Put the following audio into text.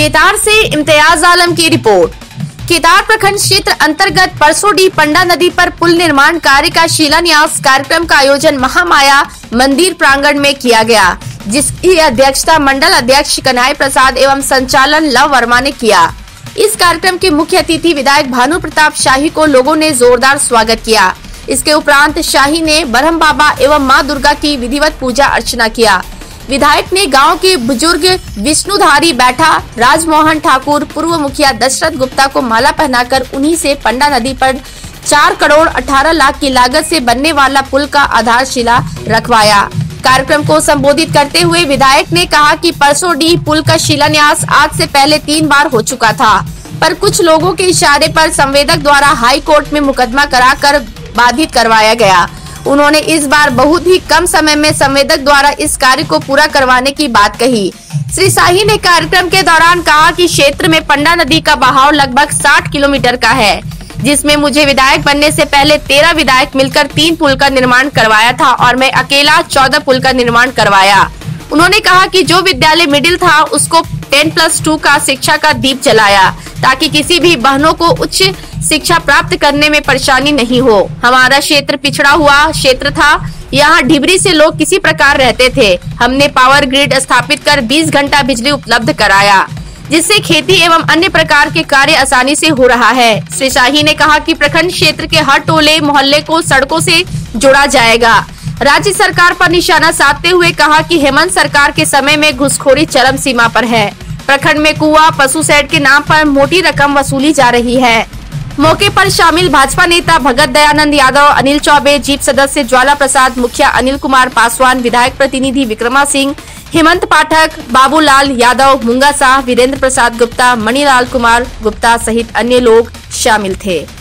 केतार से इम्तियाज आलम की रिपोर्ट। केतार प्रखंड क्षेत्र अंतर्गत परसोडी पंडा नदी पर पुल निर्माण कार्य का शिलान्यास कार्यक्रम का आयोजन महामाया मंदिर प्रांगण में किया गया, जिसकी अध्यक्षता मंडल अध्यक्ष कन्हाय प्रसाद एवं संचालन लव वर्मा ने किया। इस कार्यक्रम के मुख्य अतिथि विधायक भानु प्रताप शाही को लोगों ने जोरदार स्वागत किया। इसके उपरांत शाही ने ब्रह्म बाबा एवं मां दुर्गा की विधिवत पूजा अर्चना किया। विधायक ने गांव के बुजुर्ग विष्णुधारी बैठा, राजमोहन ठाकुर, पूर्व मुखिया दशरथ गुप्ता को माला पहनाकर उन्हीं से पंडा नदी पर 4 करोड़ 18 लाख की लागत से बनने वाला पुल का आधारशिला रखवाया। कार्यक्रम को संबोधित करते हुए विधायक ने कहा कि परसोडी पुल का शिलान्यास आज से पहले 3 बार हो चुका था, पर कुछ लोगों के इशारे पर संवेदक द्वारा हाई कोर्ट में मुकदमा कराकर बाधित करवाया गया। उन्होंने इस बार बहुत ही कम समय में संवेदक द्वारा इस कार्य को पूरा करवाने की बात कही। श्री शाही ने कार्यक्रम के दौरान कहा कि क्षेत्र में पंडा नदी का बहाव लगभग 60 किलोमीटर का है, जिसमें मुझे विधायक बनने से पहले 13 विधायक मिलकर 3 पुल का निर्माण करवाया था और मैं अकेला 14 पुल का निर्माण करवाया। उन्होंने कहा कि जो विद्यालय मिडिल था उसको 10+2 का शिक्षा का दीप जलाया, ताकि किसी भी बहनों को उच्च शिक्षा प्राप्त करने में परेशानी नहीं हो। हमारा क्षेत्र पिछड़ा हुआ क्षेत्र था, यहाँ ढिबरी से लोग किसी प्रकार रहते थे। हमने पावर ग्रिड स्थापित कर 20 घंटा बिजली उपलब्ध कराया, जिससे खेती एवं अन्य प्रकार के कार्य आसानी से हो रहा है। श्री शाही ने कहा कि प्रखंड क्षेत्र के हर टोले मोहल्ले को सड़कों से जोड़ा जाएगा। राज्य सरकार पर निशाना साधते हुए कहा कि हेमंत सरकार के समय में घुसखोरी चरम सीमा पर है। प्रखंड में कुआं, पशु शेड के नाम पर मोटी रकम वसूली जा रही है। मौके पर शामिल भाजपा नेता भगत दयानंद यादव, अनिल चौबे, जीप सदस्य ज्वाला प्रसाद, मुखिया अनिल कुमार पासवान, विधायक प्रतिनिधि विक्रमा सिंह, हेमंत पाठक, बाबूलाल यादव, मुंगा साह, वीरेंद्र प्रसाद गुप्ता, मणिलाल कुमार गुप्ता सहित अन्य लोग शामिल थे।